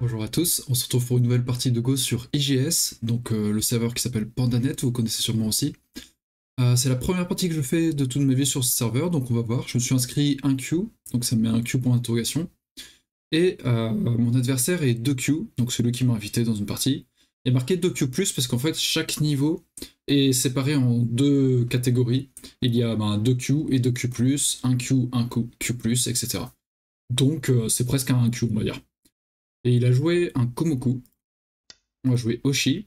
Bonjour à tous, on se retrouve pour une nouvelle partie de Go sur IGS, donc le serveur qui s'appelle Pandanet, vous connaissez sûrement aussi. C'est la première partie que je fais de toutes mes vies sur ce serveur, donc on va voir. Je me suis inscrit 1Q, donc ça me met un Q point d'interrogation. Et mon adversaire est 2Q, donc celui qui m'a invité dans une partie. Et marqué 2Q+, parce qu'en fait chaque niveau est séparé en deux catégories. Il y a 2Q et 2Q+, 1Q, 1Q+, etc. Donc c'est presque un 1Q, on va dire. Et il a joué un Komoku. On va jouer Oshi.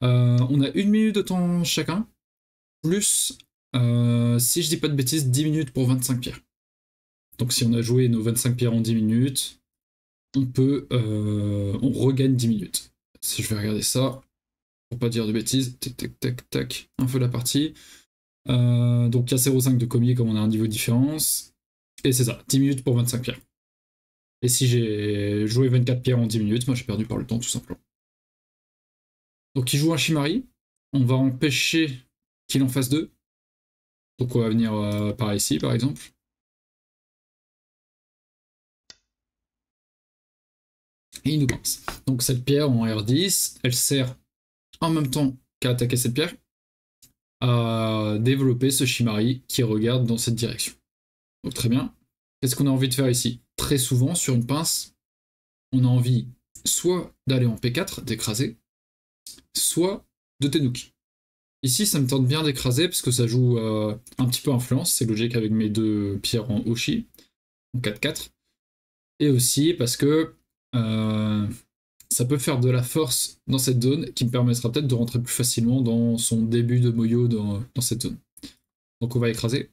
On a 1 minute de temps chacun. Plus, si je dis pas de bêtises, 10 minutes pour 25 pierres. Donc si on a joué nos 25 pierres en 10 minutes, on regagne 10 minutes. Si je vais regarder ça, pour pas dire de bêtises, tac tac tac tac, un peu la partie. Donc il y a 0,5 de komi comme on a un niveau de différence. Et c'est ça, 10 minutes pour 25 pierres. Et si j'ai joué 24 pierres en 10 minutes, moi j'ai perdu par le temps tout simplement. Donc il joue un shimari, on va empêcher qu'il en fasse 2. Donc on va venir par ici par exemple. Et il nous pince. Donc cette pierre en R10, elle sert en même temps qu'à attaquer cette pierre, à développer ce shimari qui regarde dans cette direction. Donc très bien. Qu'est-ce qu'on a envie de faire ici? Très souvent, sur une pince, on a envie soit d'aller en P4, d'écraser, soit de Tenuki. Ici, ça me tente bien d'écraser, parce que ça joue un petit peu influence, c'est logique avec mes deux pierres en Oshi, en 4-4. Et aussi parce que ça peut faire de la force dans cette zone, qui me permettra peut-être de rentrer plus facilement dans son début de Moyo dans cette zone. Donc on va écraser.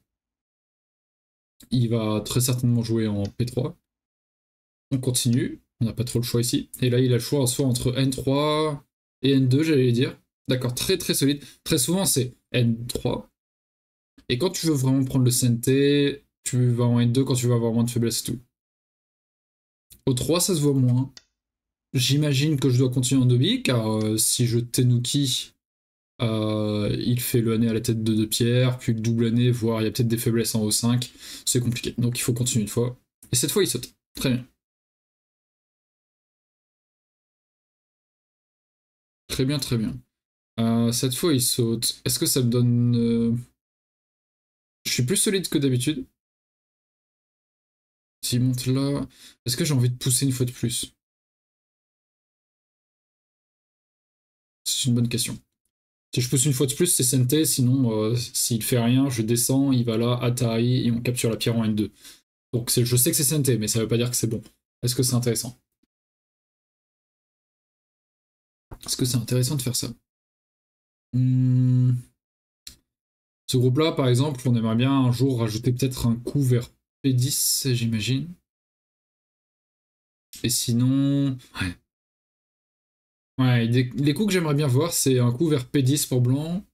Il va très certainement jouer en P3. On continue, on n'a pas trop le choix ici. Et là, il a le choix soit entre N3 et N2, j'allais dire. D'accord, très très solide. Très souvent, c'est N3. Et quand tu veux vraiment prendre le CNT, tu vas en N2 quand tu vas avoir moins de faiblesse et tout. Au 3, ça se voit moins. J'imagine que je dois continuer en Dobi, car si je Tenuki, il fait le hané à la tête de 2 pierres, puis le double hané, voire il y a peut-être des faiblesses en O5, c'est compliqué. Donc il faut continuer une fois. Et cette fois il saute. Très bien. Très bien, très bien. Cette fois il saute. Est-ce que ça me donne... Je suis plus solide que d'habitude. S'il monte là... Est-ce que j'ai envie de pousser une fois de plus? C'est une bonne question. Si je pousse une fois de plus, c'est Sentai, sinon s'il fait rien, je descends, il va là, Atari, et on capture la pierre en N2. Donc je sais que c'est Sentai, mais ça veut pas dire que c'est bon. Est-ce que c'est intéressant? Est-ce que c'est intéressant de faire ça? Ce groupe-là, par exemple, on aimerait bien un jour rajouter peut-être un coup vers P10, j'imagine. Et sinon... Ouais. Ouais, les coups que j'aimerais bien voir, c'est un coup vers P10 pour blanc.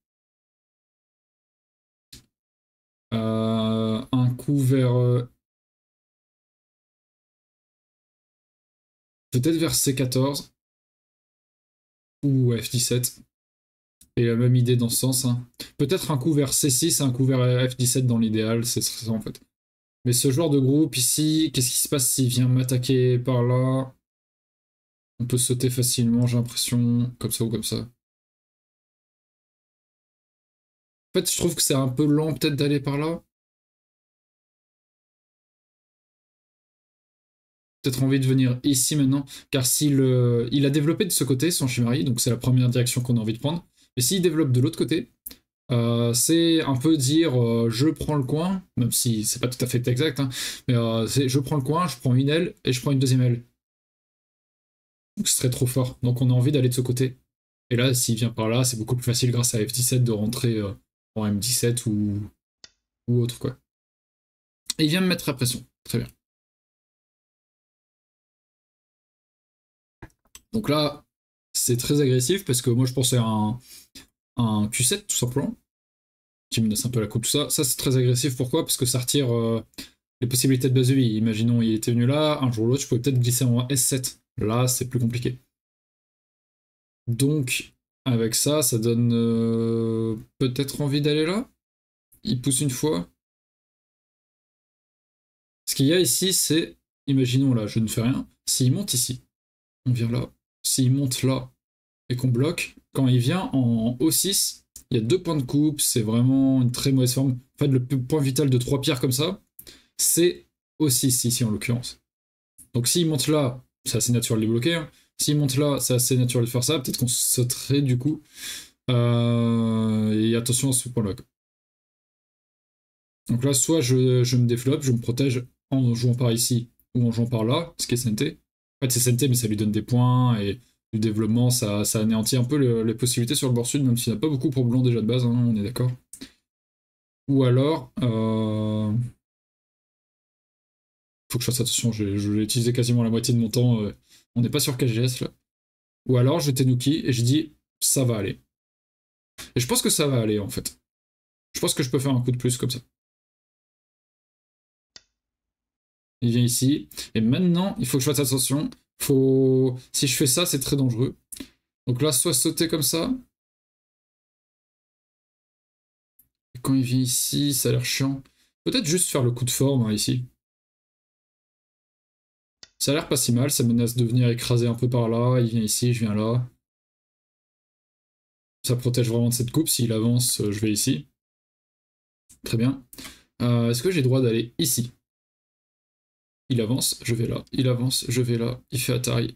Un coup vers... peut-être vers C14. Ou F17. Et la même idée dans ce sens. Hein. Peut-être un coup vers C6 et un coup vers F17 dans l'idéal, c'est ça en fait. Mais ce genre de groupe ici, qu'est-ce qui se passe s'il vient m'attaquer par là? On peut sauter facilement, j'ai l'impression, comme ça ou comme ça. En fait, je trouve que c'est un peu lent peut-être d'aller par là. Peut-être envie de venir ici maintenant, car il a développé de ce côté son shimari, donc c'est la première direction qu'on a envie de prendre. Mais s'il développe de l'autre côté, c'est un peu dire je prends le coin, même si c'est pas tout à fait exact, hein, mais c'est je prends le coin, je prends une aile et je prends une deuxième aile. Donc ce serait trop fort, donc on a envie d'aller de ce côté. Et là, s'il vient par là, c'est beaucoup plus facile grâce à F17 de rentrer en M17 ou autre quoi. Et il vient me mettre la pression, très bien. Donc là, c'est très agressif parce que moi je pensais à un Q7 tout simplement, qui me laisse un peu la coupe tout ça. Ça c'est très agressif, pourquoi? Parce que ça retire les possibilités de base de vie. Imaginons il était venu là, un jour ou l'autre je pouvais peut-être glisser en S7. Là, c'est plus compliqué. Donc, avec ça, ça donne peut-être envie d'aller là. Il pousse une fois. Ce qu'il y a ici, c'est... Imaginons là, je ne fais rien. S'il monte ici, on vient là. S'il monte là et qu'on bloque, quand il vient en O6, il y a 2 points de coupe, c'est vraiment une très mauvaise forme. En fait, le point vital de 3 pierres comme ça, c'est O6 ici en l'occurrence. Donc s'il monte là, c'est assez naturel de les bloquer. Hein. S'il monte là, c'est assez naturel de faire ça. Peut-être qu'on sauterait du coup. Et attention à ce point-là. Donc là, soit je me développe, je me protège en jouant par ici ou en jouant par là, ce qui est SNT. En fait, c'est SNT, mais ça lui donne des points et du développement, ça anéantit un peu les possibilités sur le bord sud, même s'il n'y a pas beaucoup pour blanc déjà de base, hein, on est d'accord. Ou alors... Faut que je fasse attention, je l'ai utilisé quasiment la moitié de mon temps, on n'est pas sur KGS là. Ou alors je Tenuki et je dis ça va aller. Et je pense que ça va aller en fait. Je pense que je peux faire un coup de plus comme ça. Il vient ici. Et maintenant, il faut que je fasse attention. Si je fais ça, c'est très dangereux. Donc là, soit sauter comme ça. Et quand il vient ici, ça a l'air chiant. Peut-être juste faire le coup de forme hein, ici. Ça a l'air pas si mal, ça menace de venir écraser un peu par là, il vient ici, je viens là. Ça protège vraiment de cette coupe, s'il avance, je vais ici. Très bien. Est-ce que j'ai le droit d'aller ici? Il avance, je vais là, il avance, je vais là, il fait Atari.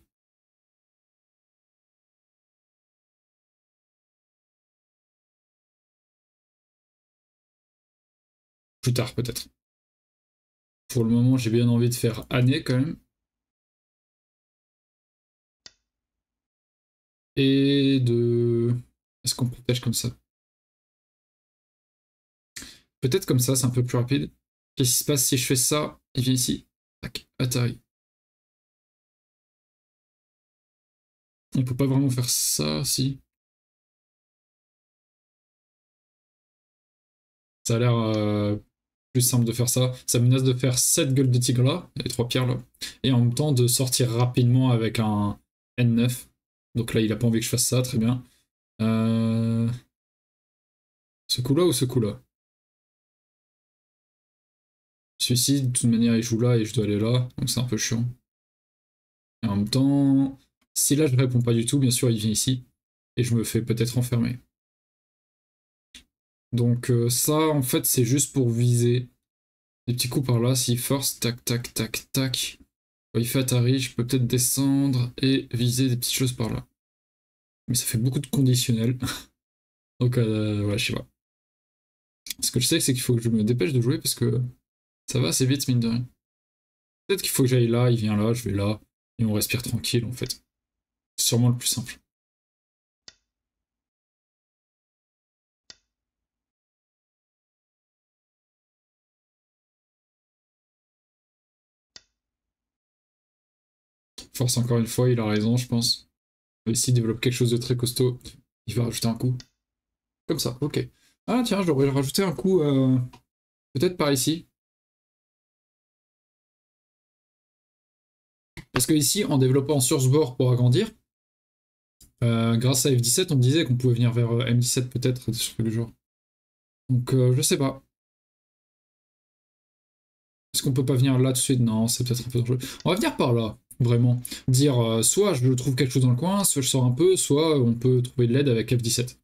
Plus tard peut-être. Pour le moment, j'ai bien envie de faire hané quand même. Et de... Est-ce qu'on protège comme ça? Peut-être comme ça, c'est un peu plus rapide. Qu'est-ce qui se passe si je fais ça? Il vient ici. Tac, Atari. On peut pas vraiment faire ça, si. Ça a l'air plus simple de faire ça. Ça menace de faire cette gueule de tigre là, les 3 pierres là. Et en même temps de sortir rapidement avec un N9. Donc là, il a pas envie que je fasse ça, très bien. Ce coup-là ou ce coup-là? Celui-ci, de toute manière, il joue là et je dois aller là, donc c'est un peu chiant. Et en même temps, si là je ne réponds pas du tout, bien sûr, il vient ici, et je me fais peut-être enfermer. Donc ça, en fait, c'est juste pour viser. Des petits coups par là, s'il force, tac, tac, tac, tac. Quand il fait Atari, je peux peut-être descendre et viser des petites choses par là. Mais ça fait beaucoup de conditionnels. Donc, ouais, je sais pas. Ce que je sais, c'est qu'il faut que je me dépêche de jouer parce que ça va assez vite, mine de rien. Peut-être qu'il faut que j'aille là, il vient là, je vais là, et on respire tranquille, en fait. C'est sûrement le plus simple. Force encore une fois, il a raison, je pense. S'il développe quelque chose de très costaud, il va rajouter un coup. Comme ça, ok. Ah tiens, je devrais rajouter un coup, peut-être par ici. Parce que ici, en développant sur ce bord pour agrandir, grâce à F17, on me disait qu'on pouvait venir vers M17 peut-être, sur le genre. Donc je sais pas. Est-ce qu'on peut pas venir là tout de suite? Non, c'est peut-être un peu dangereux. On va venir par là. Vraiment, dire soit je trouve quelque chose dans le coin, soit je sors un peu, soit on peut trouver de l'aide avec F17.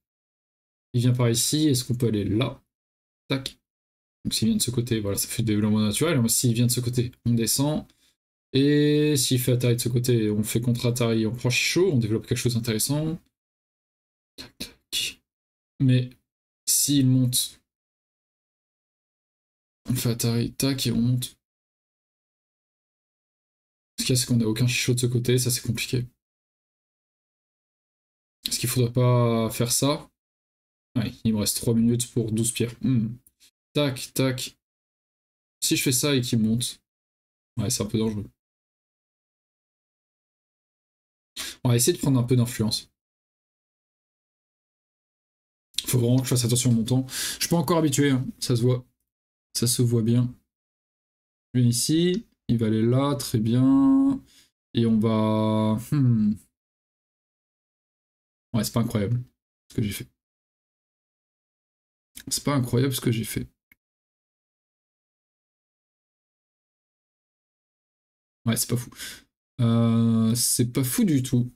Il vient par ici, est-ce qu'on peut aller là? Tac. Donc s'il vient de ce côté, voilà, ça fait du développement naturel. S'il vient de ce côté, on descend. Et s'il fait Atari de ce côté, on fait contre Atari, on prend chaud, on développe quelque chose d'intéressant. Tac, tac. Mais s'il monte, on fait Atari, tac, et on monte. Ce qu'il y a, c'est qu'on n'a aucun chichot de ce côté, ça c'est compliqué. Est-ce qu'il faudrait pas faire ça? Ouais, il me reste 3 minutes pour 12 pierres. Tac, tac. Si je fais ça et qu'il monte, ouais, c'est un peu dangereux. On va essayer de prendre un peu d'influence. Faut vraiment que je fasse attention à mon temps. Je suis pas encore habitué, hein. Ça se voit. Ça se voit bien. Je viens ici. Il va aller là, très bien. Et on va... Ouais, c'est pas incroyable ce que j'ai fait. C'est pas incroyable ce que j'ai fait. Ouais, c'est pas fou. C'est pas fou du tout.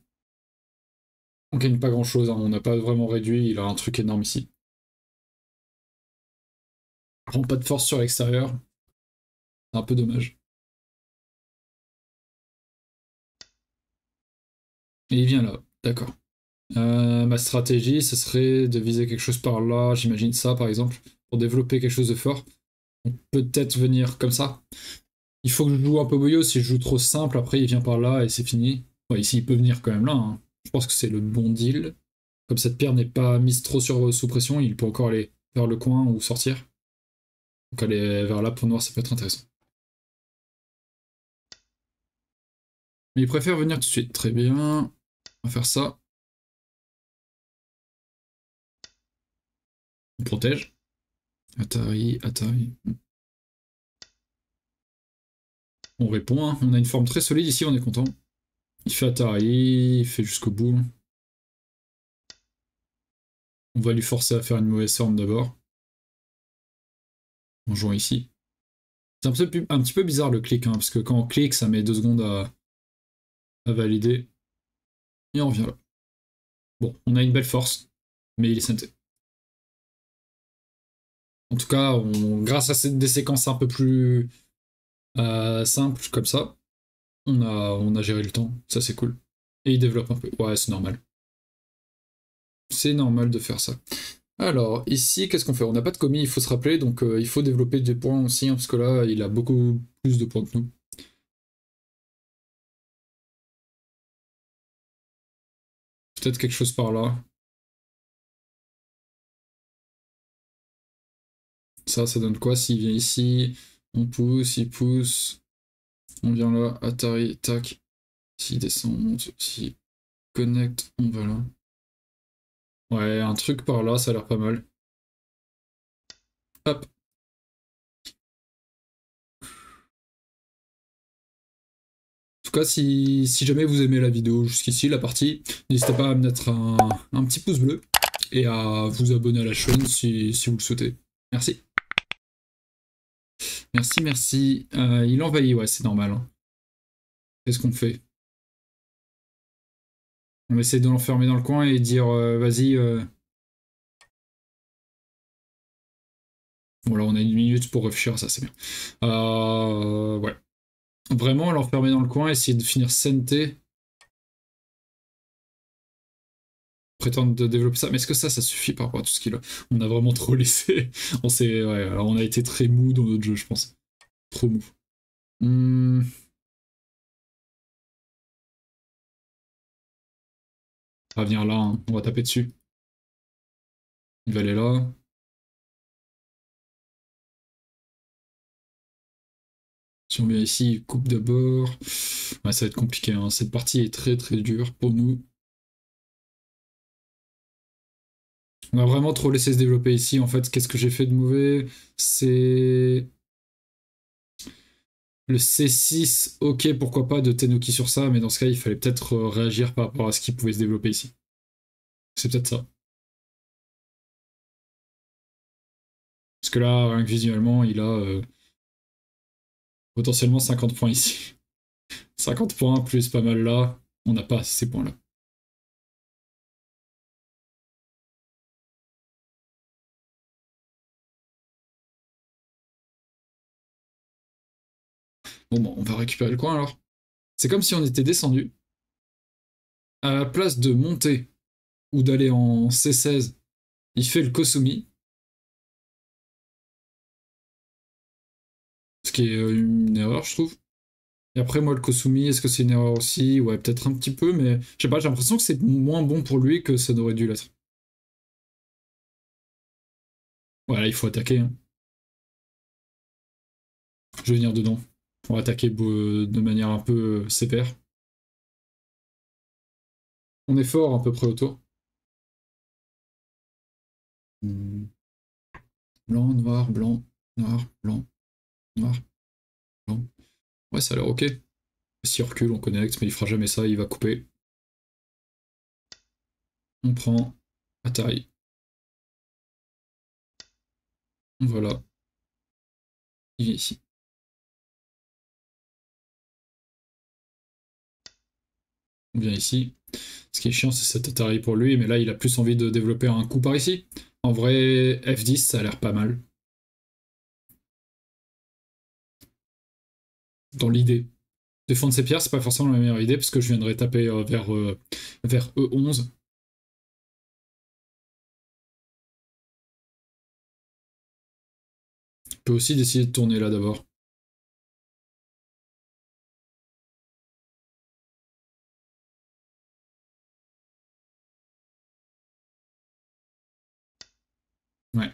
On gagne pas grand chose, hein. On n'a pas vraiment réduit, il a un truc énorme ici. Prend pas de force sur l'extérieur. C'est un peu dommage. Et il vient là, d'accord. Ma stratégie, ce serait de viser quelque chose par là, j'imagine ça par exemple, pour développer quelque chose de fort. Peut-être venir comme ça. Il faut que je joue un peu Moyo, si je joue trop simple, après il vient par là et c'est fini. Ouais, ici il peut venir quand même là, hein. Je pense que c'est le bon deal. Comme cette pierre n'est pas mise trop sous pression, il peut encore aller vers le coin ou sortir. Donc aller vers là pour noir, ça peut être intéressant. Mais il préfère venir tout de suite, très bien. On va faire ça. On protège. Atari, Atari. On répond, hein. On a une forme très solide ici, on est content. Il fait Atari, il fait jusqu'au bout. On va lui forcer à faire une mauvaise forme d'abord. En jouant ici. C'est un petit peu bizarre le clic, hein, parce que quand on clique, ça met 2 secondes à valider. Et on revient là. Bon, on a une belle force, mais il est SMT. En tout cas, grâce à des séquences un peu plus simples comme ça, on a géré le temps, ça c'est cool. Et il développe un peu, ouais c'est normal. C'est normal de faire ça. Alors ici, qu'est-ce qu'on fait? On n'a pas de komi, il faut se rappeler, donc il faut développer des points aussi, hein, parce que là, il a beaucoup plus de points que nous. Peut-être quelque chose par là. Ça donne quoi s'il vient ici? On pousse, il pousse. On vient là, Atari, tac. S'il descend, on monte. S'il connecte, on va là. Ouais, un truc par là, ça a l'air pas mal. Hop. En tout cas, si jamais vous aimez la vidéo jusqu'ici, la partie, n'hésitez pas à mettre un petit pouce bleu et à vous abonner à la chaîne si vous le souhaitez. Merci. Merci, merci. Il envahit, ouais, c'est normal. Hein. Qu'est-ce qu'on fait? On essaie de l'enfermer dans le coin et dire vas-y. Voilà, on a 1 minute pour réfléchir, ça c'est bien. Ouais. Vraiment, l'enfermer dans le coin, essayer de finir SNT. Prétendre de développer ça, mais est-ce que ça suffit par rapport à tout ce qu'il a? On a vraiment trop laissé. Ouais, alors on a été très mou dans notre jeu, je pense. Trop mou. On va venir là, hein. On va taper dessus. Il va aller là. Si on vient ici, il coupe d'abord. Ouais, ça va être compliqué, hein. Cette partie est très très dure pour nous. On a vraiment trop laissé se développer ici. En fait, qu'est-ce que j'ai fait de mauvais? C'est le C6, ok, pourquoi pas, de Tenuki sur ça, mais dans ce cas, il fallait peut-être réagir par rapport à ce qui pouvait se développer ici. C'est peut-être ça. Parce que là, rien que visuellement, il a potentiellement 50 points ici. 50 points, plus pas mal là. On n'a pas ces points-là. Bon, on va récupérer le coin alors. C'est comme si on était descendu. À la place de monter ou d'aller en C16, il fait le kosumi. Ce qui est une erreur, je trouve. Et après, moi, le kosumi, est-ce que c'est une erreur aussi? Ouais, peut-être un petit peu, mais je sais pas, j'ai l'impression que c'est moins bon pour lui que ça n'aurait dû l'être. Voilà, il faut attaquer. Hein. Je vais venir dedans. On va attaquer de manière un peu sévère. On est fort à peu près au tour. Blanc, noir, blanc, noir, blanc, noir, blanc. Ouais, ça a l'air ok. S'il recule, on connecte, mais il fera jamais ça, il va couper. On prend Atari. Voilà. Il est ici. vient ici. Ce qui est chiant, c'est cet Atari pour lui, mais là il a plus envie de développer un coup par ici. En vrai, F10, ça a l'air pas mal. Dans l'idée. Défendre ses pierres, c'est pas forcément la meilleure idée, parce que je viendrai taper vers E11. Je peux aussi décider de tourner là d'abord. Ouais.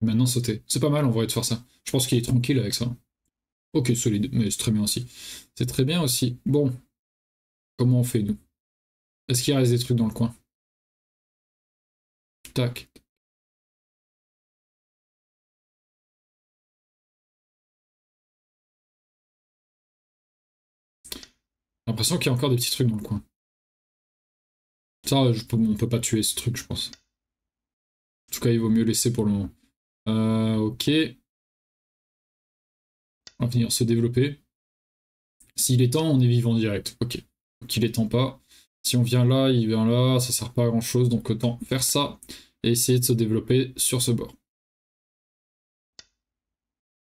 Maintenant sauter. C'est pas mal en vrai de faire ça. Je pense qu'il est tranquille avec ça. Ok, solide, mais c'est très bien aussi. C'est très bien aussi. Bon. Comment on fait nous? Est-ce qu'il reste des trucs dans le coin? Tac. J'ai l'impression qu'il y a encore des petits trucs dans le coin. Ça, on peut pas tuer ce truc, je pense. En tout cas, il vaut mieux laisser pour le moment. Ok. On va venir se développer. S'il est temps, on est vivant direct. Ok. Donc il est temps pas. Si on vient là, il vient là, ça sert pas à grand chose. Donc autant faire ça et essayer de se développer sur ce bord.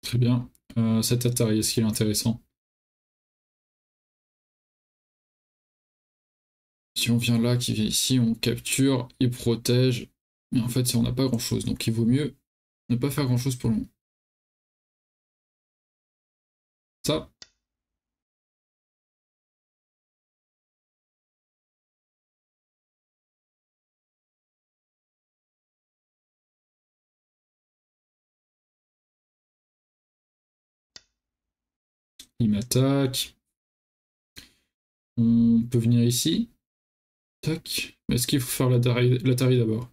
Très bien. Cet Atari, est-ce qu'il est intéressant? Si on vient là, qui vient ici, on capture, il protège. Mais en fait, si on n'a pas grand-chose, donc il vaut mieux ne pas faire grand-chose pour le moment. Ça. Il m'attaque. On peut venir ici. Tac. Est-ce qu'il faut faire l'Atari d'abord?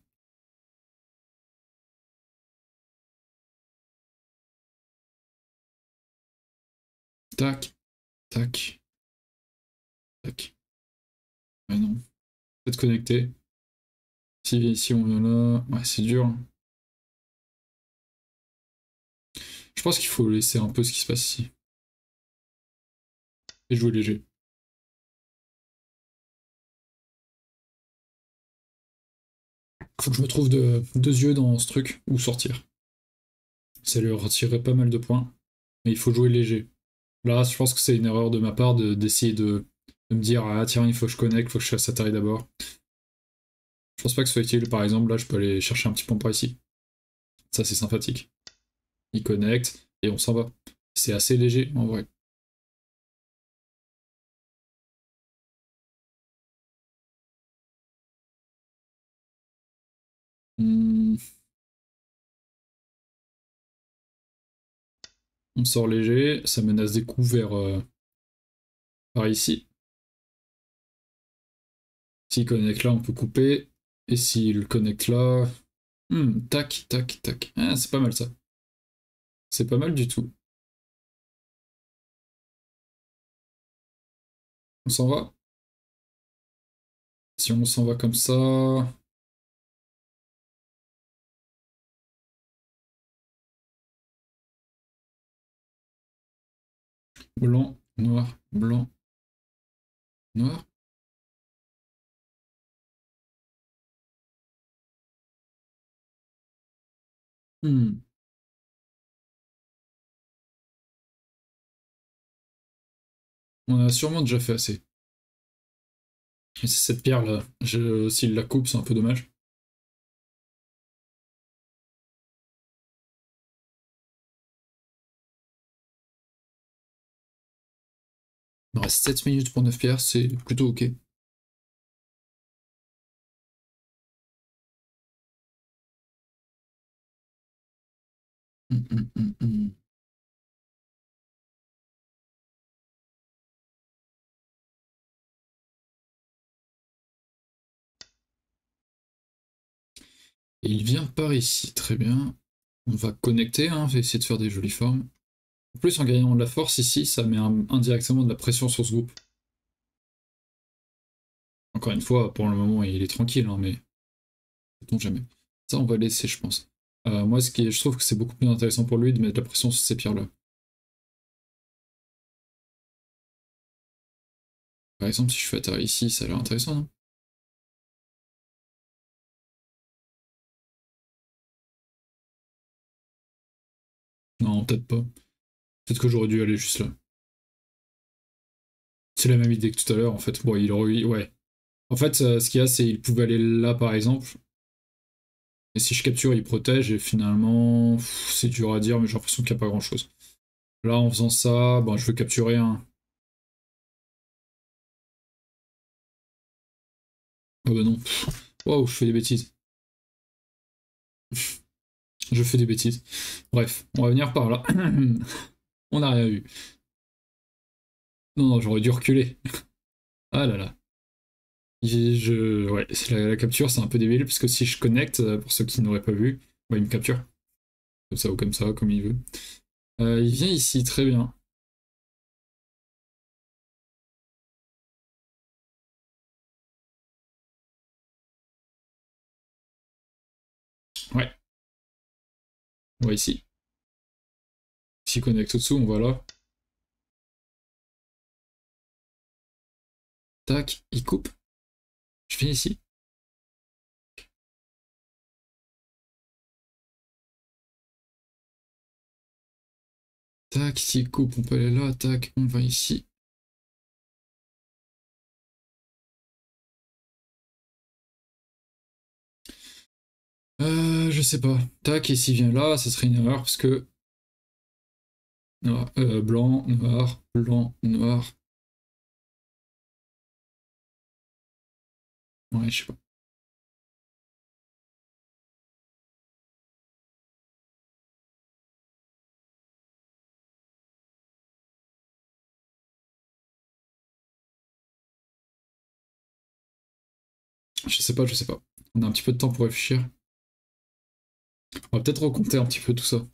Tac, tac, tac. Mais non, peut-être connecté. S'il vient ici, on vient là. Ouais, c'est dur. Je pense qu'il faut laisser un peu ce qui se passe ici. Et jouer léger. Faut que je me trouve deux yeux dans ce truc, ou sortir. Ça lui retirerait pas mal de points. Mais il faut jouer léger. Là, je pense que c'est une erreur de ma part d'essayer de me dire « Ah tiens, il faut que je connecte, faut que je fasse Atari d'abord. » Je pense pas que ce soit utile. Par exemple, là, je peux aller chercher un petit pont par ici. Ça, c'est sympathique. Il connecte, et on s'en va. C'est assez léger, en vrai. On sort léger, ça menace des coups vers par ici. S'il connecte là, on peut couper. Et s'il connecte là... tac, tac, tac. Ah, c'est pas mal ça. C'est pas mal du tout. On s'en va. Si on s'en va comme ça... Blanc, noir, blanc, noir. On a sûrement déjà fait assez. Et c'est cette pierre là, s'il la coupe, c'est un peu dommage. Il me reste 7 minutes pour 9 pierres, c'est plutôt ok. Et il vient par ici, très bien. On va connecter, hein, je vais essayer de faire des jolies formes. En plus, en gagnant de la force ici, ça met indirectement de la pression sur ce groupe. Encore une fois, pour le moment, il est tranquille, hein, mais... on ne sait jamais. Ça, on va laisser, je pense. Moi, je trouve que c'est beaucoup plus intéressant pour lui de mettre de la pression sur ces pierres-là. Par exemple, si je fais Atari ici, ça a l'air intéressant, non? Non, peut-être pas. Peut-être que j'aurais dû aller juste là. C'est la même idée que tout à l'heure, en fait. Bon, il aurait eu... Ouais. En fait, ce qu'il y a, c'est qu'il pouvait aller là, par exemple. Et si je capture, il protège, et finalement... C'est dur à dire, mais j'ai l'impression qu'il n'y a pas grand-chose. Là, en faisant ça, bon, je veux capturer un... Ah bah non. Waouh, je fais des bêtises. Je fais des bêtises. Bref, on va venir par là. On n'a rien vu. Non, non, j'aurais dû reculer. Ah là là. Ouais, la capture, c'est un peu débile, parce que si je connecte, pour ceux qui n'auraient pas vu, bah, il me capture. Comme ça ou comme ça, comme il veut. Il vient ici, très bien. Ouais. On va ici. Si on connecte au-dessous, on va là. Tac, il coupe. Je viens ici. Tac, s'il coupe, on peut aller là. Tac, on va ici. Je sais pas. Tac, et s'il vient là, ça serait une erreur parce que... Noir, blanc, noir, blanc, noir. Ouais, je sais pas. Je sais pas. On a un petit peu de temps pour réfléchir. On va peut-être recompter un petit peu tout ça.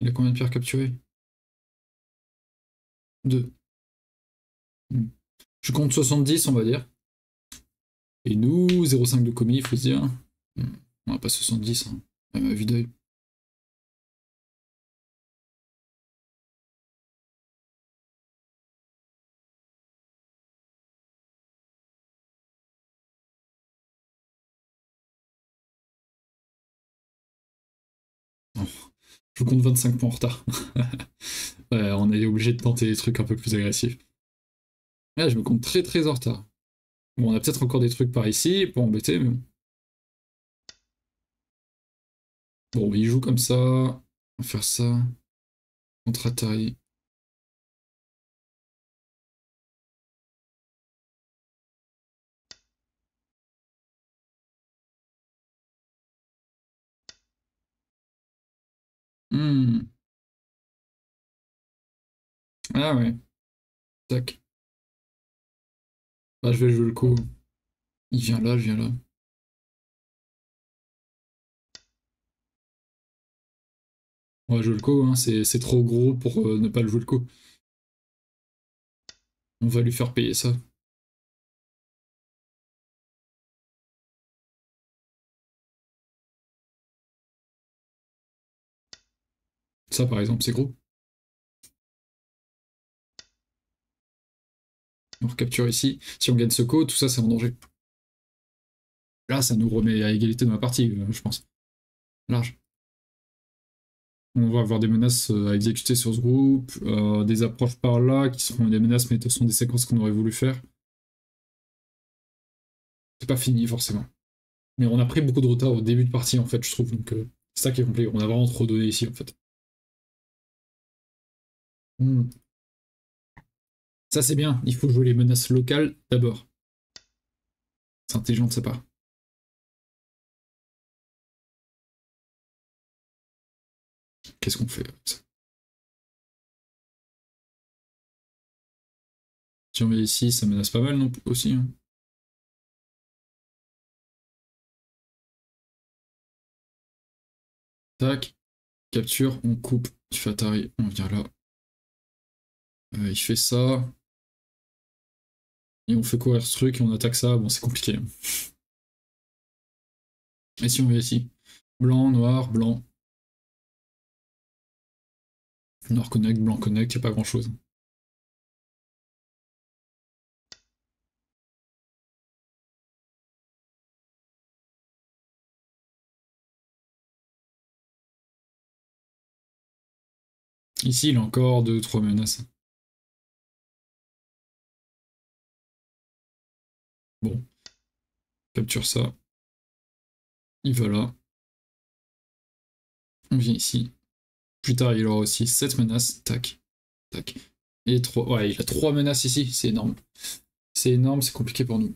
Il a combien de pierres capturées? 2. Je compte 70, on va dire. Et nous, 0,5 de komi, il faut se dire. On n'a pas 70, hein. Même à vue d'œil. Je compte 25 points en retard. Ouais, on est obligé de tenter des trucs un peu plus agressifs. Là, je me compte très très en retard. Bon, on a peut-être encore des trucs par ici pour embêter, mais bon. Bon, il joue comme ça. On va faire ça. Contre Atari. Hmm. Ah ouais. Tac. Bah je vais jouer le coup. Il vient là, je viens là. On va jouer le coup, hein. C'est trop gros pour ne pas le jouer le coup. On va lui faire payer ça. Ça, par exemple, c'est gros. On recapture ici. Si on gagne ce coup, tout ça, c'est en danger. Là, ça nous remet à égalité dans la partie, je pense. Large. On va avoir des menaces à exécuter sur ce groupe, des approches par là, qui seront des menaces, mais ce sont des séquences qu'on aurait voulu faire. C'est pas fini, forcément. Mais on a pris beaucoup de retard au début de partie, en fait, je trouve. Donc, c'est ça qui est compliqué. On a vraiment trop donné ici, en fait. Ça c'est bien, il faut jouer les menaces locales d'abord. C'est intelligent de sa part. Qu'est-ce qu'on fait avec ça? Si on met ici, ça menace pas mal non plus aussi. Hein. Tac. Capture, on coupe. Il fait Atari, on vient là. Il fait ça. Et on fait courir ce truc et on attaque ça. Bon, c'est compliqué. Et si on vient ici? Blanc, noir, blanc. Noir connect, blanc connect, il n'y a pas grand chose. Ici, il a encore 2 ou 3 menaces. Bon. Capture ça. Il va là. On vient ici. Plus tard, il aura aussi 7 menaces. Tac. Tac. Et 3. Ouais, il a 3 menaces ici. C'est énorme. C'est énorme, c'est compliqué pour nous.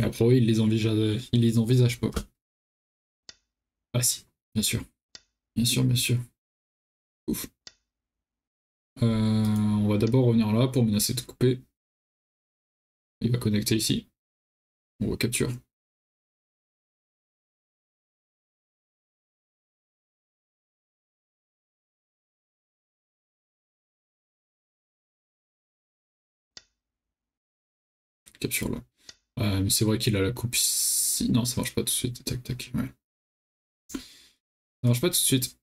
Mais après, oui, il les envisage pas. Ah si, bien sûr. Bien sûr, bien sûr. Ouf. On va d'abord revenir là pour menacer de couper. Il va connecter ici. On va capture. Capture là. C'est vrai qu'il a la coupe ici. Non, ça marche pas tout de suite. Tac, tac, ouais. Ça marche pas tout de suite.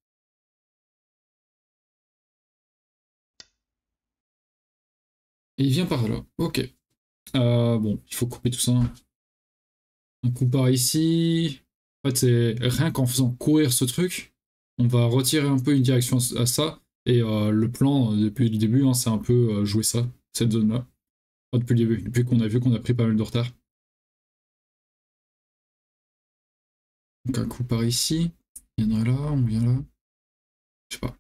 Et il vient par là. Ok. Bon, il faut couper tout ça. Un coup par ici. En fait, c'est rien qu'en faisant courir ce truc, on va retirer un peu une direction à ça. Et le plan, depuis le début, hein, c'est un peu jouer ça, cette zone-là. Enfin, depuis le début, depuis qu'on a vu qu'on a pris pas mal de retard. Donc un coup par ici. Il y en a là, on vient là. Je sais pas.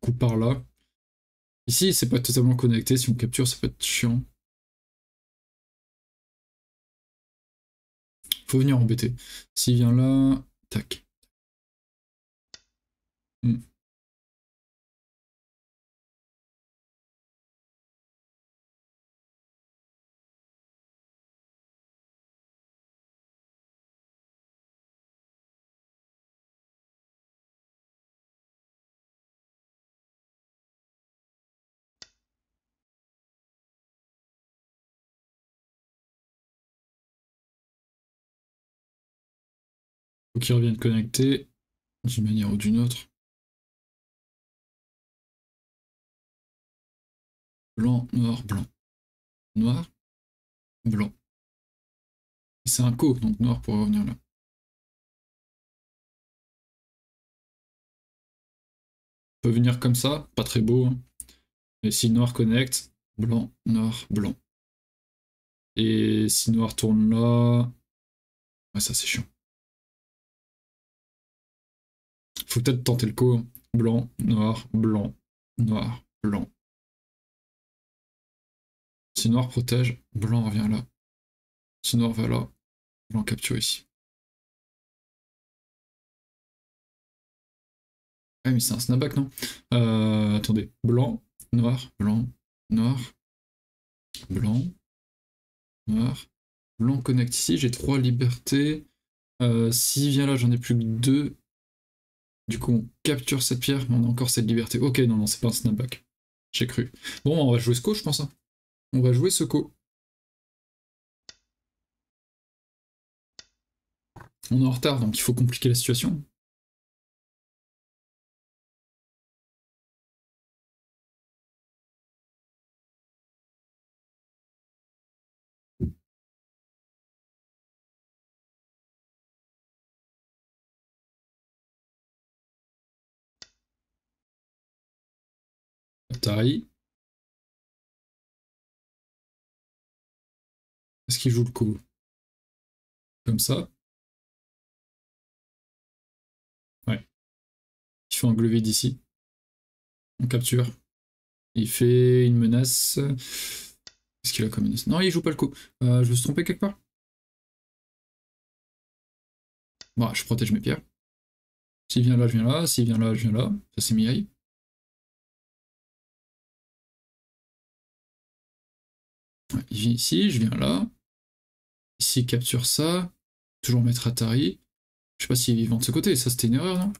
Coup par là. Ici, c'est pas totalement connecté. Si on capture, ça peut être chiant. Faut venir embêter. S'il vient là, tac. Faut qu'ils reviennent connecter d'une manière ou d'une autre. Blanc, noir, blanc. Noir, blanc. C'est un coke, donc noir pour revenir là. On peut venir comme ça, pas très beau. Hein. Mais si noir connecte, blanc, noir, blanc. Et si noir tourne là... Ouais, ça c'est chiant. Faut peut-être tenter le coup. Blanc, noir, blanc, noir, blanc. Si noir protège, blanc revient là. Si noir va là, blanc capture ici. Ah mais c'est un snapback non? Attendez. Blanc, noir, blanc, noir, blanc, noir, blanc connecte ici. J'ai 3 libertés. S'il vient là, j'en ai plus que 2. Du coup, on capture cette pierre, mais on a encore cette liberté. Ok, non, non, c'est pas un snapback. J'ai cru. Bon, on va jouer ce co, je pense. Hein. On va jouer ce co. On est en retard, donc il faut compliquer la situation. Est-ce qu'il joue le coup comme ça? Ouais. Il fait un glaive d'ici. On capture. Il fait une menace. Qu'est-ce qu'il a comme menace? Non, il joue pas le coup. Je me suis trompé quelque part. Bon, je protège mes pierres. S'il vient là, je viens là. S'il vient là, je viens là. Ça, c'est Miaï. Il vient ici, je viens là. Ici, il capture ça. Toujours mettre Atari. Je sais pas s'il est vivant de ce côté. Ça, c'était une erreur, non?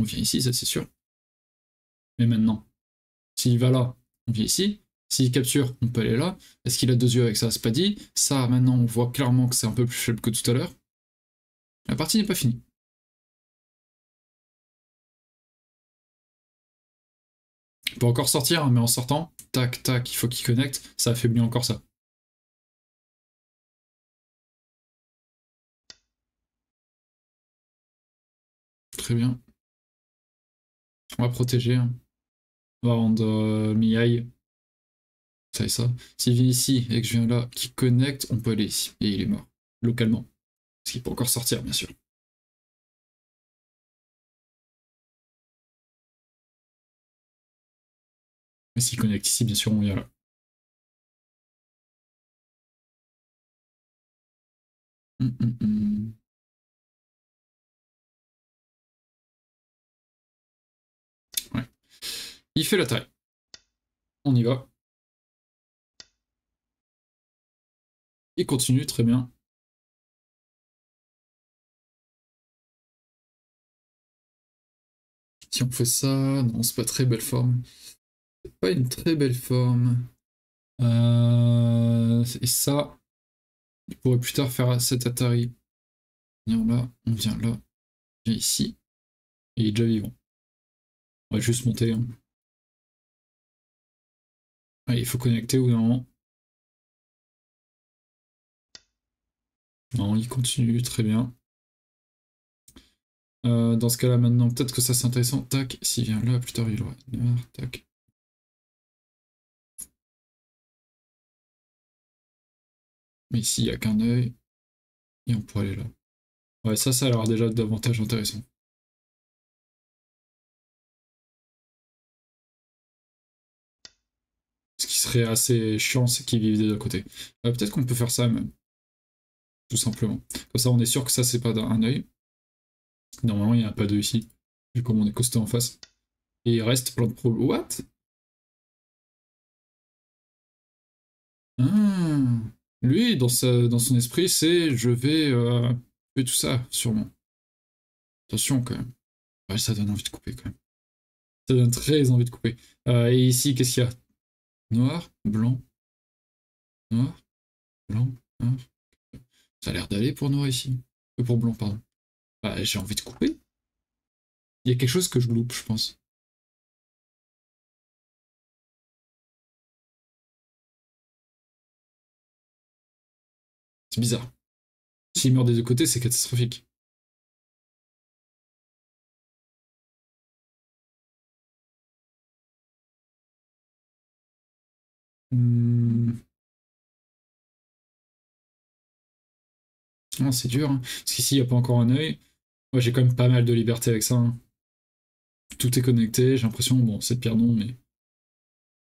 On vient ici, ça, c'est sûr. Mais maintenant, s'il va là, on vient ici. S'il capture, on peut aller là. Est-ce qu'il a deux yeux avec ça? C'est pas dit. Ça, maintenant, on voit clairement que c'est un peu plus faible que tout à l'heure. La partie n'est pas finie. Il peut encore sortir, hein, mais en sortant, tac, tac, il faut qu'il connecte. Ça affaiblit encore ça. Très bien. On va protéger. Hein. On va rendre Miaï. Ça et ça. S'il vient ici et que je viens là, qui connecte, on peut aller ici. Et il est mort. Localement. Parce qu'il peut encore sortir, bien sûr. Mais s'il connecte ici, bien sûr, on vient là. Ouais. Il fait la taille. On y va. Il continue, très bien. Si on fait ça, non, c'est pas très belle forme. C'est pas une très belle forme. Et ça, il pourrait plus tard faire cet Atari. On vient là, on vient ici. Et il est déjà vivant. On va juste monter. Hein. Allez, il faut connecter au bout d'un moment. Non, il continue, très bien. Dans ce cas-là, maintenant, peut-être que ça c'est intéressant. Tac, s'il vient là, plus tard il aura. Tac. Mais ici, il n'y a qu'un œil. Et on pourrait aller là. Ouais, ça a l'air déjà davantage intéressant. Ce qui serait assez chiant, c'est qu'ils vivent des deux côtés. Peut-être qu'on peut faire ça même. Tout simplement. Comme ça, on est sûr que ça, c'est pas un œil. Normalement, il n'y a pas d'œil ici, vu comme on est costé en face. Et il reste plein de problèmes. What? Lui, dans son esprit, c'est je vais faire tout ça, sûrement. Attention, quand même. Ouais, ça donne envie de couper, quand même. Ça donne très envie de couper. Et ici, qu'est-ce qu'il y a? Noir, blanc, noir, blanc, noir. Ça a l'air d'aller pour noir ici. Pour blanc, pardon. Bah, j'ai envie de couper. Il y a quelque chose que je loupe, je pense. C'est bizarre. S'il meurt des deux côtés, c'est catastrophique. Non, c'est dur, hein. Parce qu'ici il n'y a pas encore un œil. Moi j'ai quand même pas mal de liberté avec ça. Hein. Tout est connecté, j'ai l'impression. Bon, cette pierre non, mais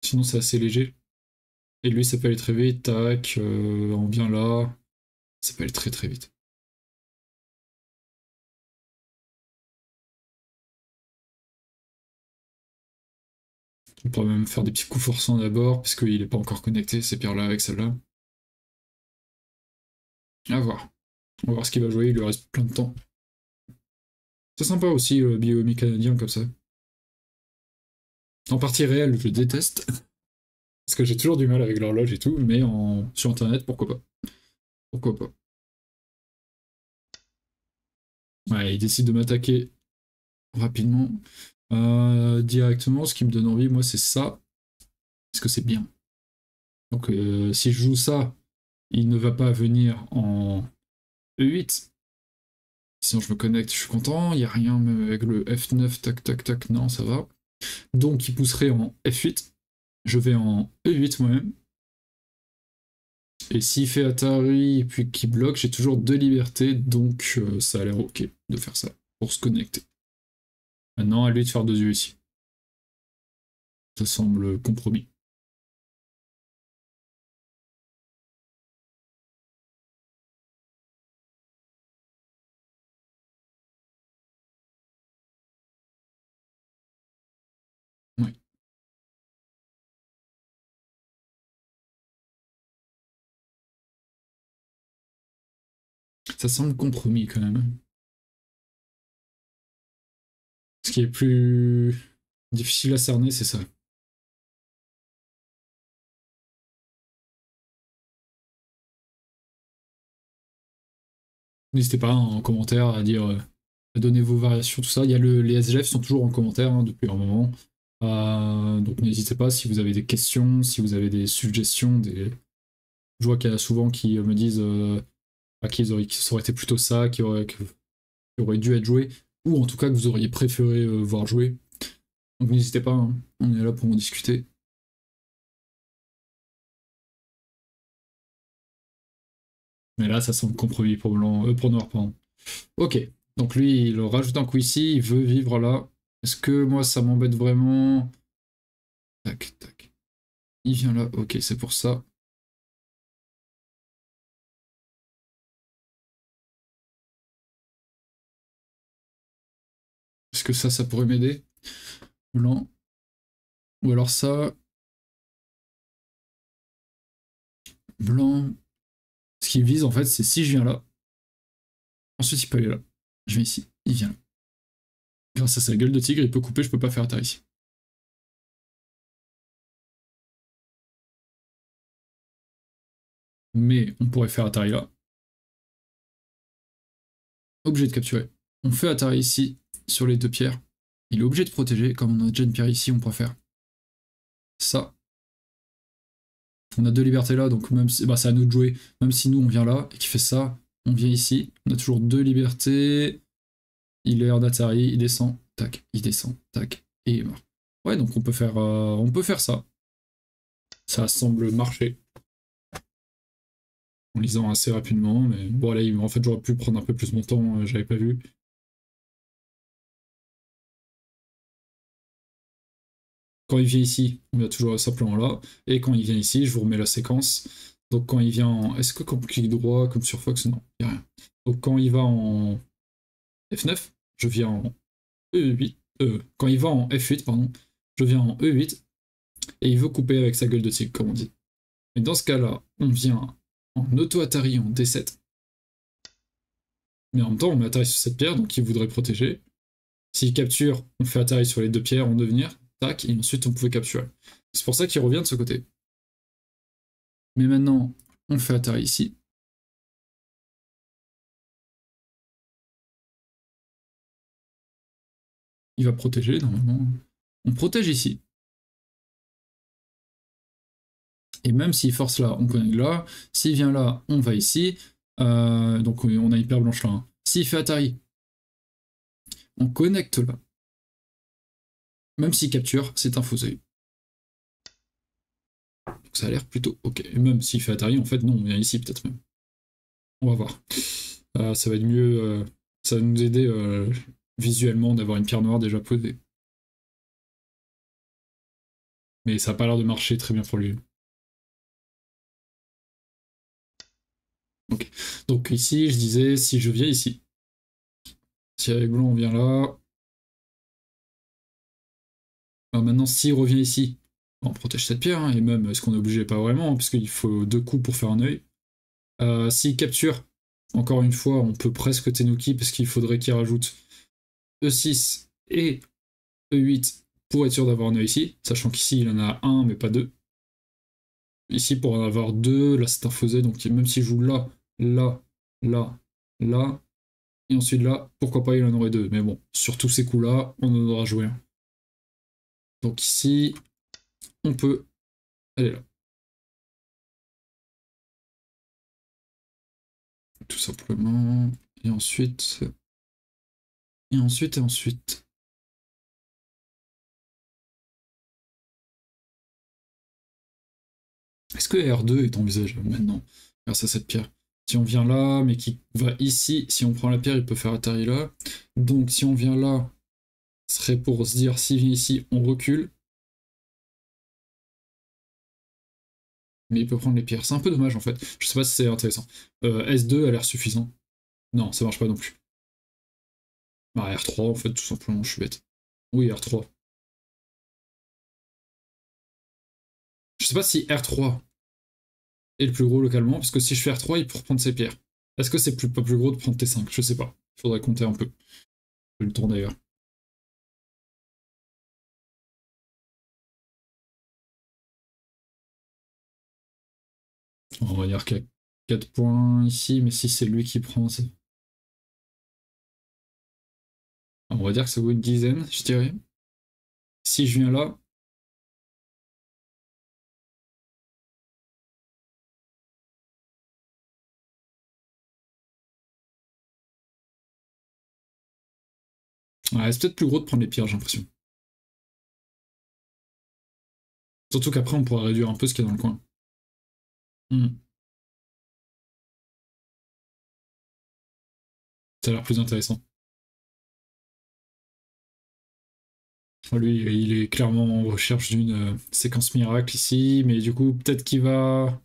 sinon c'est assez léger. Et lui ça peut aller très vite, tac, on vient là. Ça peut aller très très vite. On pourrait même faire des petits coups forçants d'abord, parce qu'il n'est pas encore connecté, ces pierres là avec celle-là. À voir. On va voir ce qu'il va jouer, il lui reste plein de temps. C'est sympa aussi le biomi canadien comme ça. En partie réelle, je déteste. Parce que j'ai toujours du mal avec l'horloge et tout, mais sur internet, pourquoi pas. Pourquoi pas. Ouais, il décide de m'attaquer rapidement. Directement, ce qui me donne envie, moi, c'est ça. Parce que c'est bien. Donc si je joue ça, il ne va pas venir en E8. Sinon je me connecte, je suis content. Il n'y a rien même avec le F9, tac tac tac, non ça va. Donc il pousserait en F8. Je vais en E8 moi-même. Et s'il fait Atari et puis qu'il bloque, j'ai toujours deux libertés. Donc ça a l'air ok de faire ça pour se connecter. Maintenant à lui de faire deux yeux ici. Ça semble compromis. Ça semble compromis quand même. Ce qui est plus difficile à cerner, c'est ça. N'hésitez pas en commentaire à dire, à donner vos variations, tout ça. Il y a les SGF sont toujours en commentaire hein, depuis un moment. Donc n'hésitez pas si vous avez des questions, si vous avez des suggestions. Je vois qu'il y a souvent qui me disent qu'ils ça aurait été plutôt ça, qui aurait dû être joué, ou en tout cas que vous auriez préféré voir jouer. Donc n'hésitez pas, hein. On est là pour en discuter. Mais là, ça semble compromis pour blanc, pour noir, pardon. Ok, donc lui, il rajoute un coup ici, il veut vivre là. Est-ce que moi, ça m'embête vraiment? Tac, tac. Il vient là, ok, c'est pour ça. Est-ce que ça pourrait m'aider? Blanc. Ou alors ça. Blanc. Ce qu'il vise en fait, c'est si je viens là, ensuite il peut aller là, je viens ici, il vient là. Grâce à sa gueule de tigre, il peut couper, je peux pas faire Atari. Mais on pourrait faire Atari là. Obligé de capturer. On fait Atari ici, sur les deux pierres. Il est obligé de protéger, comme on a déjà une pierre ici, on pourrait faire ça. On a deux libertés là, donc même si, bah c'est à nous de jouer. Même si nous on vient là et qu'il fait ça, on vient ici. On a toujours deux libertés. Il est en Atari, il descend, tac, et il est mort. Ouais, donc on peut faire ça. Ça semble marcher. En lisant assez rapidement, mais bon là, en fait j'aurais pu prendre un peu plus mon temps, j'avais pas vu. Quand il vient ici, on vient toujours simplement là, et quand il vient ici, je vous remets la séquence. Donc quand il vient en... Est-ce que quand on clique droit, comme sur Fox, non, il n'y a rien. Donc quand il va en F9, je viens en E8, quand il va en F8, pardon, je viens en E8, et il veut couper avec sa gueule de tigre, comme on dit. Mais dans ce cas-là, on vient en auto-Atari en D7, mais en même temps, on met Atari sur cette pierre, donc il voudrait protéger. S'il capture, on fait Atari sur les deux pierres en devenir, et ensuite on pouvait capturer. C'est pour ça qu'il revient de ce côté. Mais maintenant, on fait Atari ici. Il va protéger, normalement. On protège ici. Et même s'il force là, on connecte là. S'il vient là, on va ici. Donc on a une paire blanche là. Hein. S'il fait Atari, on connecte là. Même s'il capture, c'est un faux œil. Donc ça a l'air plutôt ok. Et même s'il fait Atari, en fait, non, on vient ici peut-être même. On va voir. Ça va être mieux, ça va nous aider visuellement d'avoir une pierre noire déjà posée. Mais ça n'a pas l'air de marcher très bien pour lui. Ok. Donc ici, je disais, si je viens ici. Si avec blanc, on vient là. Alors maintenant, s'il revient ici, on protège cette pierre, hein, et même, est-ce qu'on est obligé? Pas vraiment, hein, puisqu'il faut deux coups pour faire un œil. S'il capture, encore une fois, on peut presque Tenuki, parce qu'il faudrait qu'il rajoute E6 et E8 pour être sûr d'avoir un œil ici, sachant qu'ici, il en a un, mais pas deux. Ici, pour en avoir deux, là, c'est un faux œil, donc même s'il joue là, là, là, là, et ensuite là, pourquoi pas, il en aurait deux. Mais bon, sur tous ces coups-là, on en aura joué un. Donc ici, on peut aller là. Tout simplement. Et ensuite. Est-ce que R2 est envisageable maintenant, grâce à cette pierre? Si on vient là, mais qui va ici, si on prend la pierre, il peut faire atterrir là. Donc si on vient là, serait pour se dire s'il vient ici, on recule. Mais il peut prendre les pierres. C'est un peu dommage en fait. Je sais pas si c'est intéressant. S2 a l'air suffisant. Non, ça marche pas non plus. Bah, R3 en fait, tout simplement, je suis bête. Oui, R3. Je sais pas si R3 est le plus gros localement, parce que si je fais R3, il peut reprendre ses pierres. Est-ce que c'est pas plus gros de prendre T5? Je sais pas. Faudrait compter un peu. J'ai le temps d'ailleurs. On va dire qu'il y a 4 points ici, mais si c'est lui qui prend, c'est... On va dire que ça vaut une dizaine, je dirais. Si je viens là... Ouais, c'est peut-être plus gros de prendre les pierres, j'ai l'impression. Surtout qu'après, on pourra réduire un peu ce qu'il y a dans le coin. Ça a l'air plus intéressant. Lui, il est clairement en recherche d'une séquence miracle ici, mais du coup, peut-être qu'il va...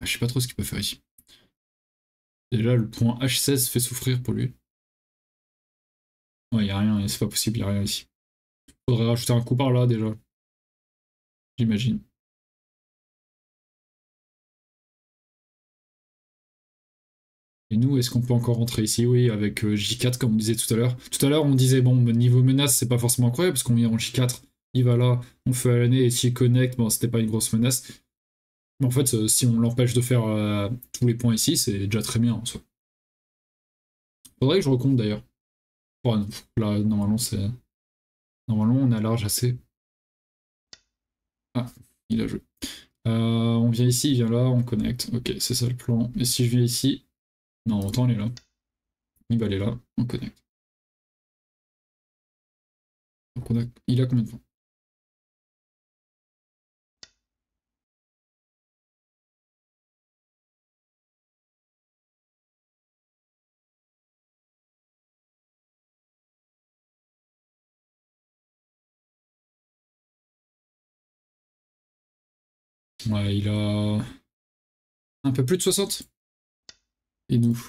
Je sais pas trop ce qu'il peut faire ici. Et là, le point H16 fait souffrir pour lui. Ouais, il n'y a rien, c'est pas possible, il n'y a rien ici. Faudrait rajouter un coup par là, déjà. J'imagine. Et nous, est-ce qu'on peut encore rentrer ici? Oui, avec J4, comme on disait tout à l'heure. Tout à l'heure, on disait, bon, niveau menace, c'est pas forcément incroyable, parce qu'on vient en J4, il va là, on fait à l'année, et s'il connecte, bon, c'était pas une grosse menace. Mais en fait, si on l'empêche de faire tous les points ici, c'est déjà très bien, en soi. Faudrait que je recompte, d'ailleurs. Oh, non. Là, normalement, c'est... Normalement, on a large assez. Ah, il a joué. On vient ici, il vient là, on connecte. Ok, c'est ça le plan. Et si je viens ici... Non, autant aller là. Il va aller là, on connecte. Donc on a... Il a combien de points? Ouais, il a un peu plus de 60. Et nous.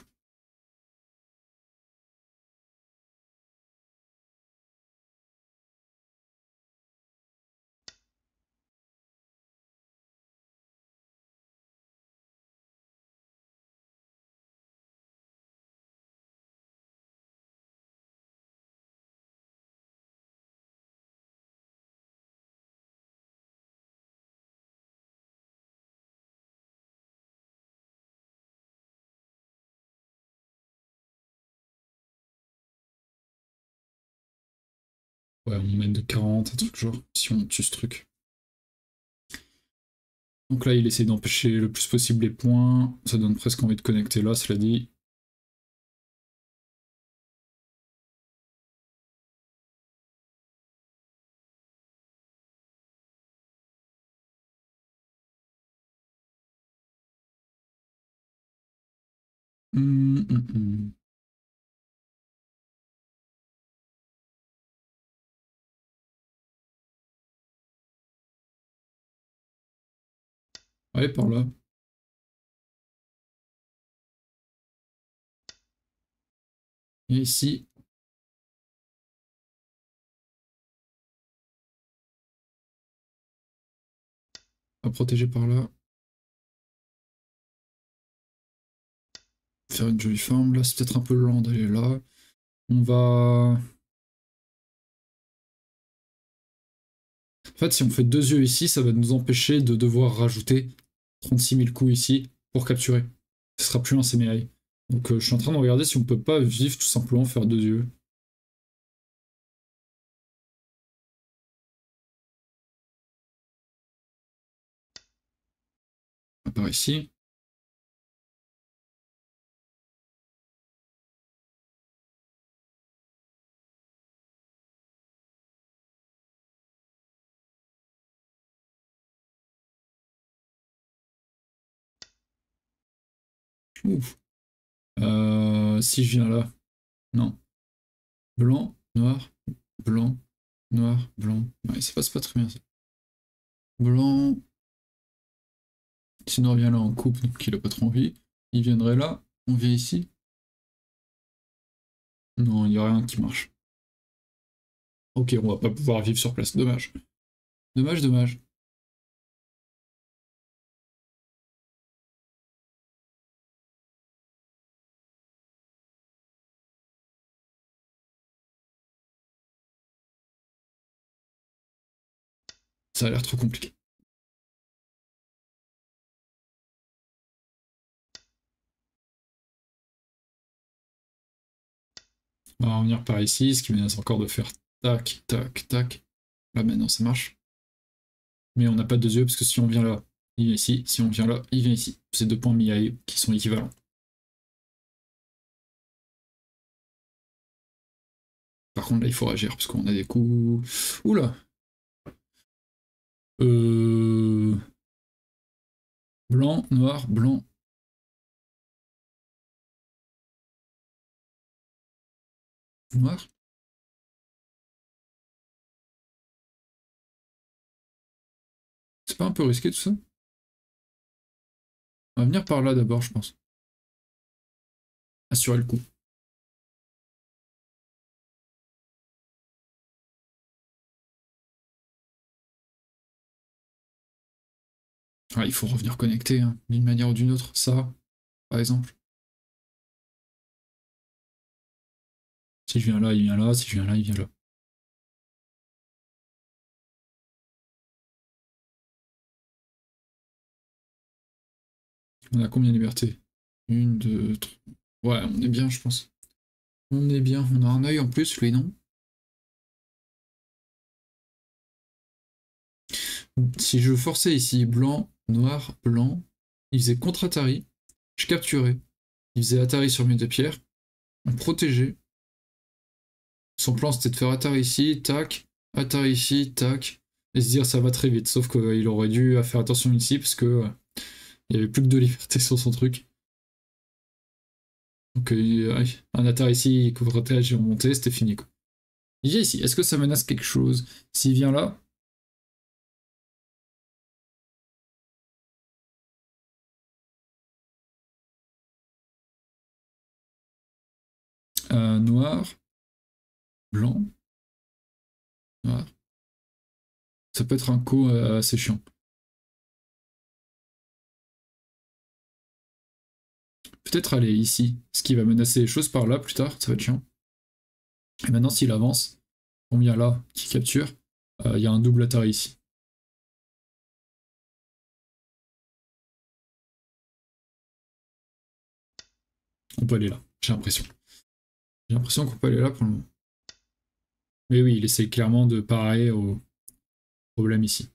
Ouais, on mène de 40, un truc genre, si on tue ce truc. Donc là, il essaie d'empêcher le plus possible les points. Ça donne presque envie de connecter là, cela dit. Allez, par là. Et ici. À protéger par là. Faire une jolie forme. Là, c'est peut-être un peu lent d'aller là. On va... En fait, si on fait deux yeux ici, ça va nous empêcher de devoir rajouter 36 000 coups ici pour capturer. Ce sera plus un Séméaï. Donc je suis en train de regarder si on peut pas vivre tout simplement faire deux yeux. À part ici. Si je viens là, non. Blanc, noir, blanc. Ouais, ça passe pas très bien ça. Blanc. Sinon on vient là en coupe, donc il a pas trop envie. Il viendrait là, on vient ici. Non, il n'y a rien qui marche. Ok, on va pas pouvoir vivre sur place, dommage. Dommage. Ça a l'air trop compliqué. On va revenir par ici, ce qui menace encore de faire tac, tac, tac. Là maintenant ça marche. Mais on n'a pas deux yeux, parce que si on vient là, il vient ici. Si on vient là, il vient ici. Ces deux points Miaï qui sont équivalents. Par contre là il faut réagir, parce qu'on a des coups... Oula. Blanc, noir, blanc. Noir. C'est pas un peu risqué tout ça? On va venir par là d'abord, je pense. Assurer le coup. Ah, il faut revenir connecté, hein, d'une manière ou d'une autre, ça, par exemple. Si je viens là, il vient là, si je viens là, il vient là. On a combien de libertés? Une, deux, trois... Ouais, on est bien, je pense. On est bien, on a un œil en plus, lui non. Si je forçais ici, blanc, noir, blanc, il faisait contre Atari, je capturais, il faisait Atari sur mes deux pierres, on protégeait. Son plan c'était de faire Atari ici, tac, et se dire ça va très vite, sauf qu'il aurait dû faire attention ici parce que il n'y avait plus que deux libertés sur son truc. Donc un Atari ici, couvre protège et on montait, c'était fini quoi. Il vient ici, est-ce que ça menace quelque chose? S'il vient là, noir, blanc, noir. Ça peut être un coup assez chiant. Peut-être aller ici, ce qui va menacer les choses par là plus tard, ça va être chiant. Et maintenant s'il avance, on vient là, qui capture, il y a un double Atari ici. On peut aller là, j'ai l'impression. J'ai l'impression qu'on peut aller là pour le moment. Mais oui, il essaie clairement de parer au problème ici.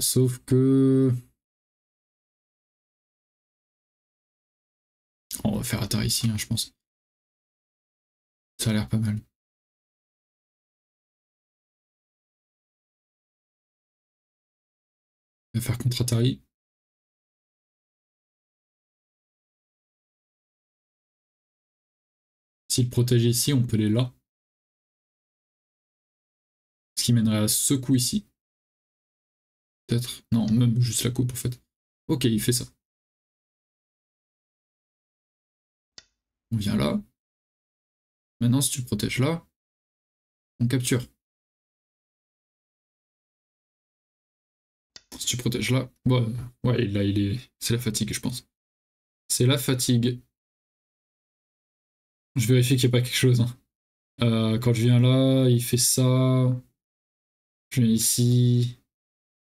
Sauf que... On va faire Atari ici, hein, je pense. Ça a l'air pas mal. On va faire contre Atari. S'il protège ici, on peut les là. Ce qui mènerait à ce coup ici. Peut-être. Non, même juste la coupe en fait. Ok, il fait ça. On vient là. Maintenant, si tu protèges là, on capture. Si tu protèges là, ouais, là il est. C'est la fatigue, je pense. C'est la fatigue. Je vérifie qu'il n'y a pas quelque chose. Hein. Quand je viens là, il fait ça. Je viens ici.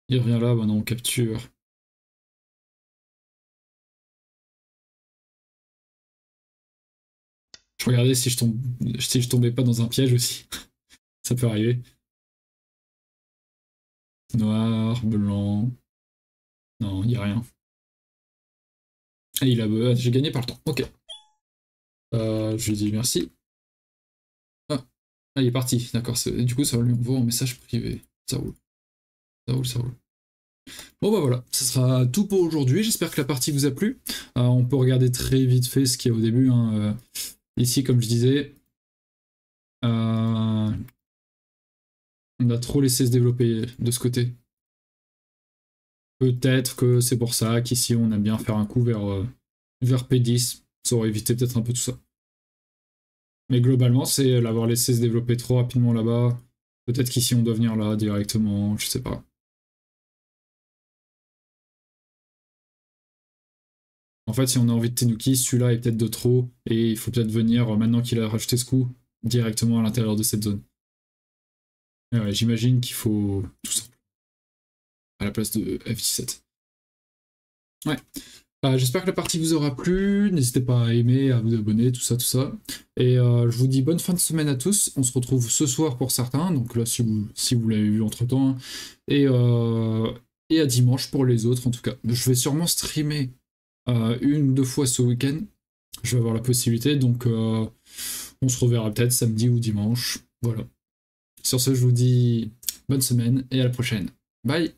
Il revient là, maintenant on capture. Je regardais si je tombe, si je tombais pas dans un piège aussi. Ça peut arriver. Noir, blanc. Non, il n'y a rien. Et il a... J'ai gagné par le temps. Ok. Je lui dis merci. Ah, là, il est parti, d'accord. Du coup, ça lui envoie un message privé. Ça roule. Ça roule, ça roule. Bon, bah voilà, ce sera tout pour aujourd'hui. J'espère que la partie vous a plu. On peut regarder très vite fait ce qu'il y a au début. Hein. Ici, comme je disais, on a trop laissé se développer de ce côté. Peut-être que c'est pour ça qu'ici, on aime bien faire un coup vers P10. Ça aurait évité peut-être un peu tout ça. Mais globalement, c'est l'avoir laissé se développer trop rapidement là-bas. Peut-être qu'ici, on doit venir là directement, je sais pas. En fait, si on a envie de Tenuki, celui-là est peut-être de trop. Et il faut peut-être venir, maintenant qu'il a rajouté ce coup, directement à l'intérieur de cette zone. Ouais, j'imagine qu'il faut tout ça. à la place de F17. Ouais. J'espère que la partie vous aura plu. N'hésitez pas à aimer, à vous abonner, tout ça, tout ça. Et je vous dis bonne fin de semaine à tous. On se retrouve ce soir pour certains. Donc là, si vous l'avez vu entre-temps. Hein. Et à dimanche pour les autres, en tout cas. Je vais sûrement streamer une ou deux fois ce week-end. Je vais avoir la possibilité. Donc, on se reverra peut-être samedi ou dimanche. Voilà. Sur ce, je vous dis bonne semaine et à la prochaine. Bye!